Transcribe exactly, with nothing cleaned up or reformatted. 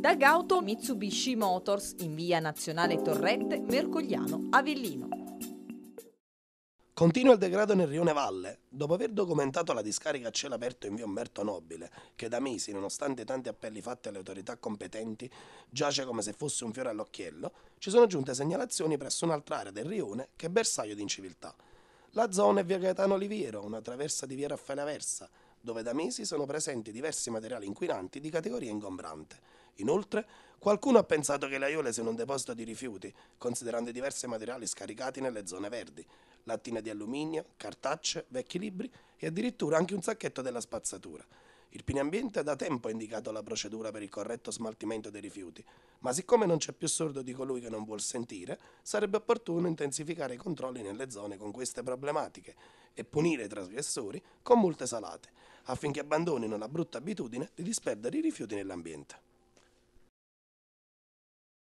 Da Gauto Mitsubishi Motors, in via Nazionale Torrette, Mercogliano, Avellino. Continua il degrado nel Rione Valle. Dopo aver documentato la discarica a cielo aperto in via Umberto Nobile, che da mesi, nonostante tanti appelli fatti alle autorità competenti, giace come se fosse un fiore all'occhiello, ci sono giunte segnalazioni presso un'altra area del rione che è bersaglio di inciviltà. La zona è via Gaetano Oliviero, una traversa di via Raffaele Versa, dove da mesi sono presenti diversi materiali inquinanti di categoria ingombrante. Inoltre, qualcuno ha pensato che le aiole siano un deposito di rifiuti, considerando i diversi materiali scaricati nelle zone verdi, lattine di alluminio, cartacce, vecchi libri e addirittura anche un sacchetto della spazzatura. Il Pini Ambiente ha da tempo indicato la procedura per il corretto smaltimento dei rifiuti, ma siccome non c'è più sordo di colui che non vuol sentire, sarebbe opportuno intensificare i controlli nelle zone con queste problematiche e punire i trasgressori con multe salate, affinché abbandonino la brutta abitudine di disperdere i rifiuti nell'ambiente.